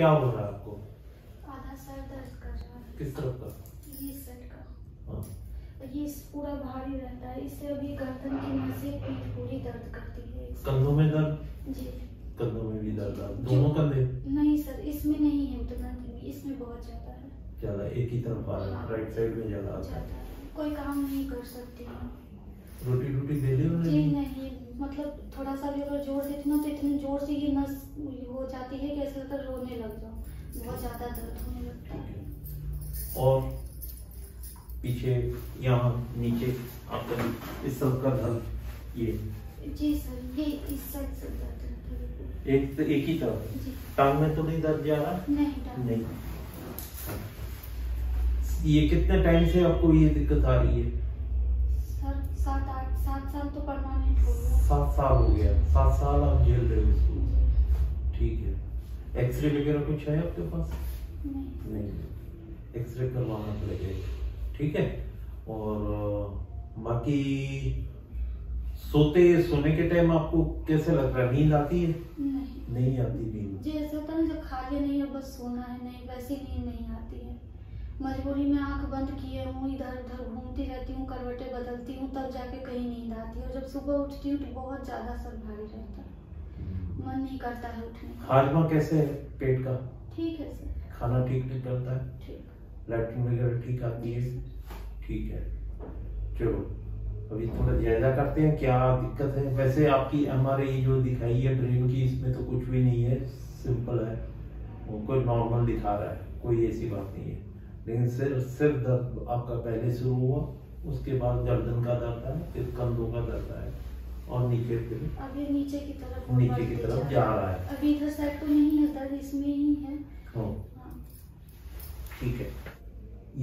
क्या हो रहा है आपको? आधा सर दर्द कर रहा है। किस तरफ का? ये सर का। हाँ। ये पूरा भारी रहता है, इससे अभी गर्दन की नसें पीठ पूरी दर्द करती है। कंधों में दर्द? जी कंधों में भी दर्द। दोनों कंधे? नहीं सर, इसमें नहीं है उतना, इसमें बहुत ज्यादा है। ज्यादा एक ही तरफ आ रहा है, राइट साइड में ज्यादा आता है। कोई काम नहीं कर सकती। रोटी रोटी दे रहे हो? जी नहीं, मतलब थोड़ा सा भी अगर जोर देती ना तो इतने जोर से ये नस हो जाती है कि ऐसा लगता रोने लग जाओ, बहुत ज्यादा दर्द होने लगता है। और पीछे यहाँ नीचे आपका इस सब का दर्द? ये जी सर, ये इस साइड से दर्द है। एक ही तरफ? टांग में तो नहीं दर्द जा रहा? नहीं नहीं। ये कितने टाइम से आपको ये दिक्कत आ रही है? सर 7 साल तो परमानेंट हो गया। 7 साल हो गया? 7 साल आप झेल रहे हो इसको? ठीक है। एक्सरे वगैरह कुछ है आपके पास? नहीं नहीं, एक्सरे करवाना पड़ेगा। ठीक है। और बाकी सोने के टाइम आपको कैसे लग रहा है? नींद आती है? नहीं नहीं आती नींद। जैसे होता है ना जब खा लिया नहीं है बस सोना है, नहीं वैसी नींद नहीं आती है। मजबूरी में आंख बंद किए हूँ, इधर उधर घूमती रहती हूँ, करवटे बदलती हूँ, तब जाके कहीं नींद आती है। और जब सुबह उठती हूँ तो बहुत ज्यादा सर भारी रहता है, मन नहीं करता है उठने का। हाजमा कैसे है पेट का? ठीक है सर। खाना ठीक नहीं करता है? लैट्रिन वगैरह ठीक आती है? ठीक है। चलो अभी थोड़ा जायजा करते हैं क्या दिक्कत है। वैसे आपकी MRI जो दिखाई है ब्रेन की, इसमें तो कुछ भी नहीं है, सिंपल है, वो कोई नॉर्मल दिखा रहा है, कोई ऐसी बात नहीं है। लेकिन सिर्फ दर्द आपका पहले शुरू हुआ, उसके बाद गर्दन का दर्द है, फिर कंधों का दर्द है, और नीचे फिर अभी नीचे की तरफ जा रहा है। अभी इधर साइड तो नहीं है दर्द, इसमें ही है। हाँ ठीक है।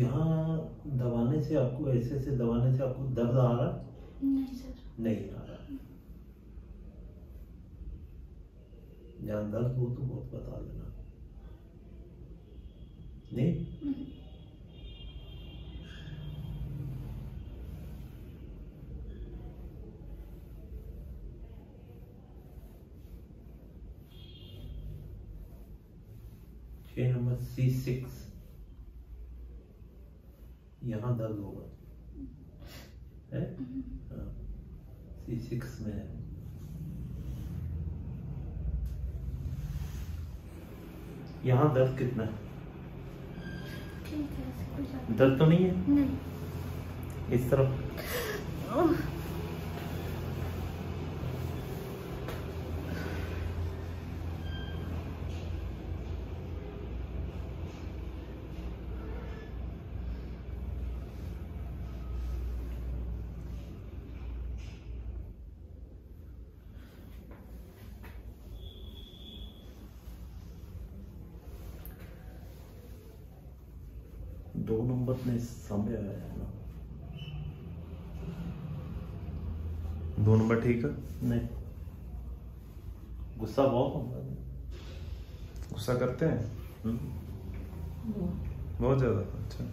यहाँ दबाने से आपको, ऐसे से दबाने से आपको दर्द आ रहा? नहीं सर नहीं आ रहा। जहाँ दर्द हो तो बहुत बता देना। नहीं नंबर C6 यहाँ दर्द होगा है? हाँ, C6 में है। यहाँ दर्द कितना है? दर्द तो नहीं है? नहीं। इस तरफ? दो नंबर में सामने आया है ना? 2 नंबर ठीक है? नहीं। गुस्सा बहुत? गुस्सा करते हैं? बहुत ज्यादा। अच्छा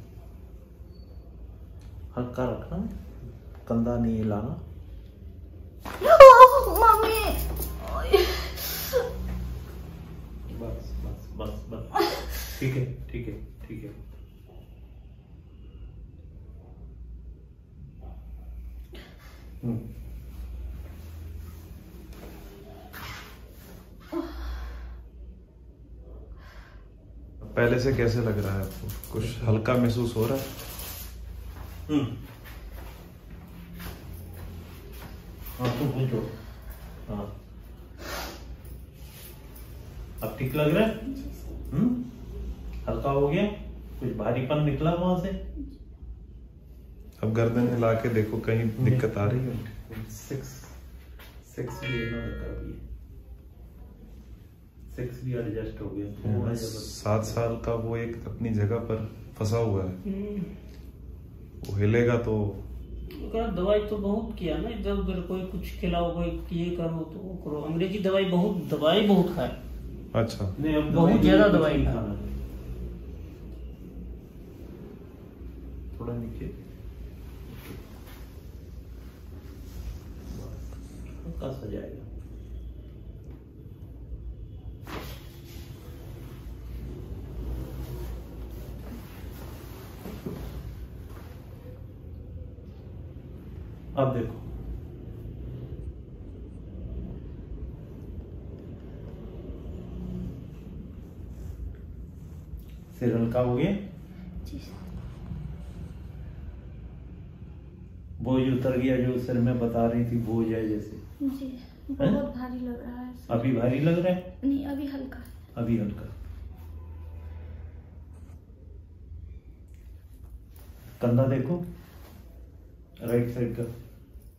हल्का रखना, कंधा नहीं हिलाना। बस बस बस बस। ठीक है ठीक है ठीक है। पहले से कैसे लग रहा है आपको? कुछ हल्का महसूस हो रहा है? हाँ तो पूछो। हाँ अब ठीक लग रहा है? हल्का हो गया? कुछ भारीपन निकला वहां से? अब गर्दन हिला के देखो कहीं दिक्कत आ रही है? 6 भी है ना, लगा भी है। 6 भी एडजस्ट हो गया। 7 साल का वो एक अपनी जगह पर फंसा हुआ है, वो हिलेगा तो। दवाई तो बहुत किया ना, इधर उधर कोई कुछ खिलाओ, कोई ये करो तो वो करो, अंग्रेजी दवाई बहुत, दवाई बहुत खाए। अच्छा बहुत ज्यादा दवाई खाना। थोड़ा नीचे हो जाएगा। अब देखो श्रीलंका हो गया, बोझ उतर गया जो सर में बता रही थी, बोझ है जैसे जी, बहुत भारी लग रहा है। अभी भारी लग रहा है? नहीं, अभी हल्का है। अभी हल्का। कंधा देखो, राइट साइड का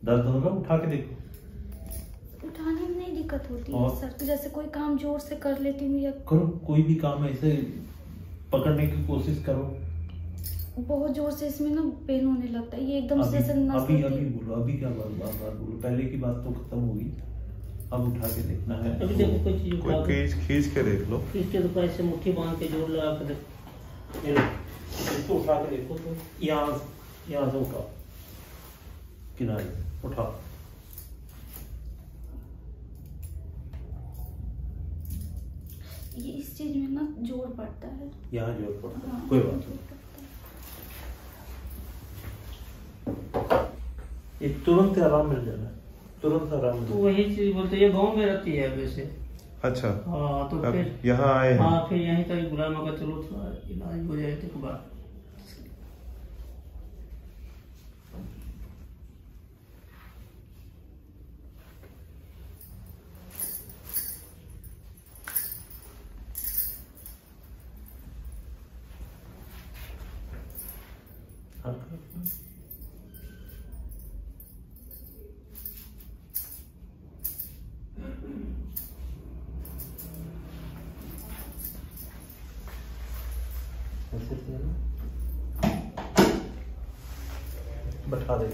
दर्द होगा, उठा के देखो। उठाने में नहीं दिक्कत होती है सर, तो जैसे कोई काम जोर से कर लेती हूँ या करो, कोई भी काम ऐसे पकड़ने की कोशिश करो। बहुत जोर से इसमें ना पेन होने लगता है, ये एकदम से अभी अभी बोलो, अभी क्या बोलो, पहले की बात तो खत्म होगी। अब उठा के देखना है, अभी देखो कोई चीज उठा के खींच के देख लो, खींच के ऊपर ऐसे मुट्ठी बांध के जोर लगा के देखो, ये लो इसको उठा के देखो। तो यहाँ यहाँ से उठाओ, किनारे उठाओ, ये इस चीज में ना जोर पड़ता है, यहाँ जोर पड़ता है। कोई बात नहीं, ये तुरंत आराम मिल जाना, तुरंत आराम। तो वही चीज बोलते ये गांव में रहती है वैसे। अच्छा हाँ, तो फिर यहाँ आए हैं। हाँ, फिर यहीं तक बुलाना का, चलो थोड़ा इलाज हो जाए तो बात। बैठा दे,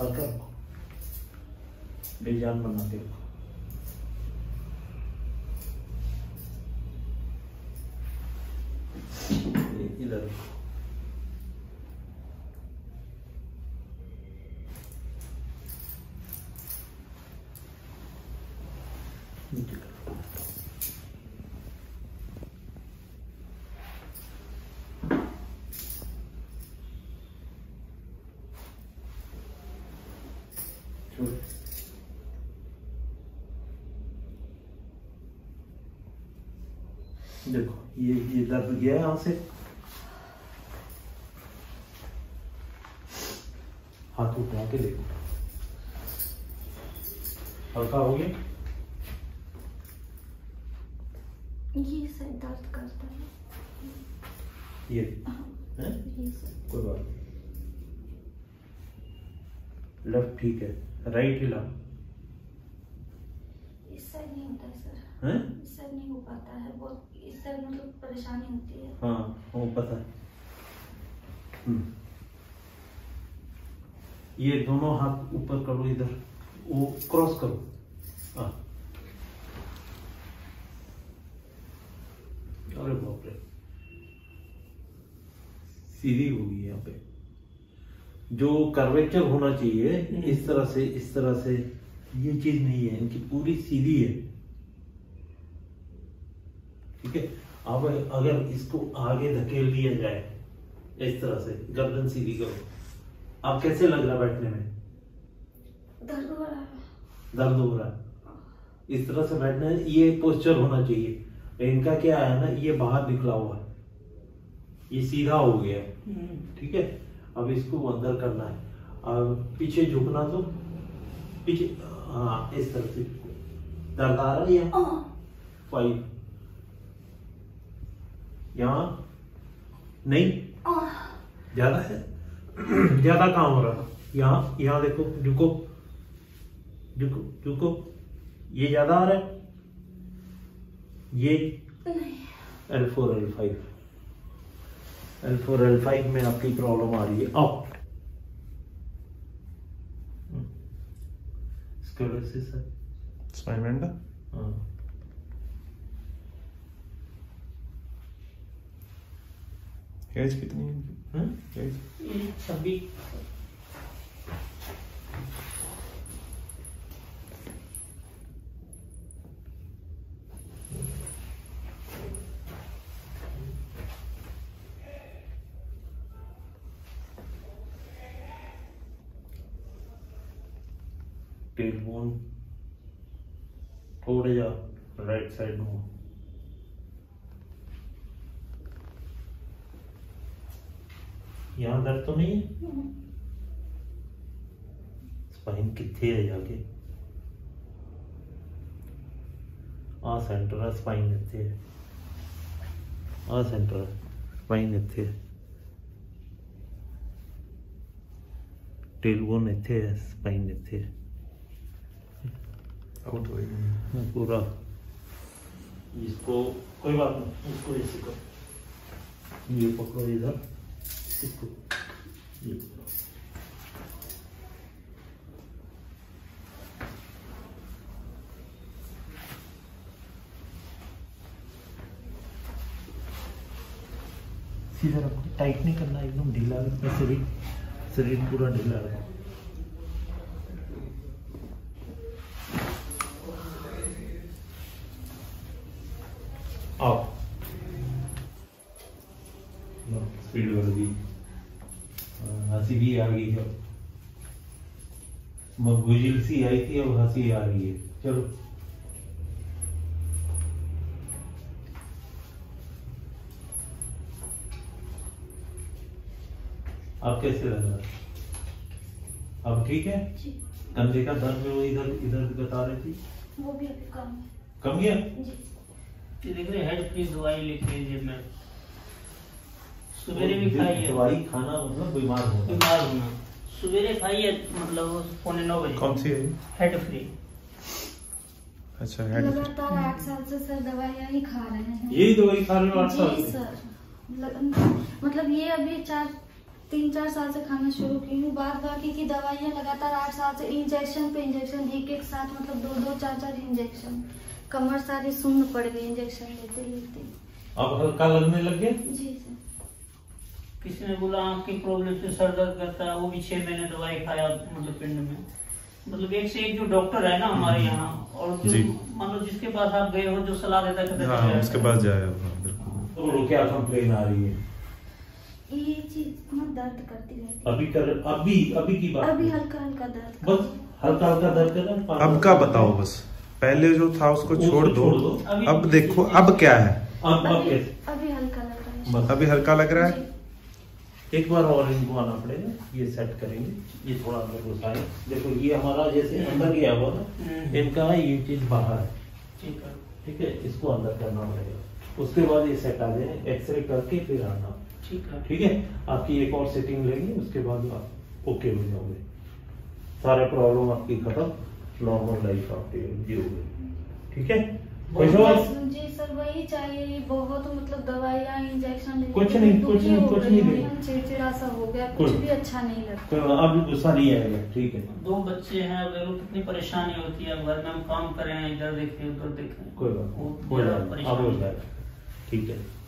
हल्का बेजान बनाते हो। इधर देखो ये दर्द गया यहाँ से, हाथ उठा के देखो, हल्का हो गया। ये सर दर्द करता है, ये है कोई बात नहीं। लेफ्ट ठीक है, राइट हिला। इस साइड नहीं होता सर, है इस साइड नहीं हो पाता है, बहुत इस साइड मतलब तो परेशानी होती है। हाँ वो पता है। ये दोनों हाथ ऊपर करो, इधर वो क्रॉस करो। हाँ अरे बाप रे, सीधी होगी यहाँ पे, जो कर्वेचर होना चाहिए इस तरह से, इस तरह से, ये चीज नहीं है, इनकी पूरी सीधी है। ठीक है, अब अगर इसको आगे धकेल दिया जाए इस तरह से, गर्दन सीधी करो। अब कैसे लग रहा है बैठने में? दर्द हो रहा है, दर्द हो रहा है। इस तरह से बैठना है, ये पोस्चर होना चाहिए। इनका क्या है ना, ये बाहर निकला हुआ है, ये सीधा हो गया है। ठीक है, अब इसको अंदर करना है। अब पीछे झुकना, तो पीछे हाँ इस तरह से। दर्द आ रहा है फाइव यहाँ नहीं, ज्यादा है, ज्यादा काम हो रहा है। यहाँ यहाँ देखो झुको झुको झुको, ये ज्यादा आ रहा है, ये L4 L5 L4 L5 में आपकी प्रॉब्लम आ रही है। अब स्क्लेरोसिस है, स्पाइन बेंड है। हाँ एज कितनी है? एज 26। टेल बोन थोड़े या राइट साइड में, यहाँ दर्द तो नहीं है? स्पाइन कितने है जाके? आ सेंटर है, स्पाइन कितने है? आ सेंटर है, स्पाइन कितने है? टेलबोन कितने है, स्पाइन कितने है? आउट हो गया पूरा। इसको कोई बात नहीं, इसको ऐसे करो, ये पकड़ो इधर, इसको ये सीधा रखो, टाइट नहीं करना, एकदम ढीला रखना, शरीर शरीर पूरा ढीला रखो। स्पीड बढ़ गई, हंसी भी आ गई, जब मगुजिल सी आई थी अब हंसी आ रही है। चलो अब कैसे लग रहा है? अब ठीक है। कंधे का दर्द में वो इधर इधर बता रही थी, वो भी कम है। कम है जी। देख रहे हेड की दवाई लिखी है जेब में, सवेरे भी खाई है दवाई। खाना मतलब बीमार होना, बीमार होना। सवेरे खाई है मतलब 8:45 बजे। कौन सी है? Head free. अच्छा हेड फ्री। लगातार 8 साल से सर दवाइयां ही खा रहे हैं, यही दवाई खा रहे हो 8 साल से? जी सर, मतलब ये अभी 3-4 साल से खाना शुरू की हूँ। बाद बाकी की दवाइयाँ लगातार 8 साल से, इंजेक्शन पे इंजेक्शन, एक साथ मतलब 2-2, 4-4 इंजेक्शन। कमर सारी सुन्न पड़ गई इंजेक्शन लेते लेते। अब हल्का लगने लग गया जी सर। किसी ने बोला आँख की प्रॉब्लम से सर दर्द करता है, वो भी 6 महीने दवाई खाया मतलब पिंड में। मतलब एक से एक जो डॉक्टर है ना हमारे यहाँ, और मतलब जिसके पास आप गए हो जो सलाह देता है, हाँ, उसके पास जाए। तो क्या कंप्लेन आ रही है? ये चीज मत दर्द करती है। अभी कर, अभी अभी की बात, अभी हल्का हल्का दर्द, बस हल्का हल्का दर्द करना। अब का बताओ, बस पहले जो था उसको छोड़ दो। अब देखो अब क्या है? अभी हल्का लग रहा है, बस अभी हल्का लग रहा है। एक बार और इनको आना पड़ेगा, ये सेट करेंगे। ये थोड़ा अंदर घुसा, देखो ये हमारा जैसे अंदर गया हुआ ना इनका, ये चीज बाहर है। ठीक है ठीक है, इसको अंदर करना पड़ेगा, उसके बाद ये सेट आ जाए। एक्सरे करके फिर आना। ठीक है ठीक है, आपकी एक और सेटिंग लेंगे, उसके बाद आप ओके हो जाओगे, सारे प्रॉब्लम आपकी खत्म, नॉर्मल लाइफ आपकी जियोगे। ठीक है जी सर, वही चाहिए। बहुत मतलब दवाइयाँ इंजेक्शन, कुछ नहीं कुछ नहीं कुछ नहीं, चिड़चिड़ा सा हो गया, कुछ भी अच्छा नहीं लगता। अब गुस्सा नहीं आएगा। ठीक है, 2 बच्चे हैं, कितनी परेशानी होती है। घर में हम काम कर रहे हैं, इधर देखें उधर देखें, कोई बात नहीं, हो जाएगा। ठीक है।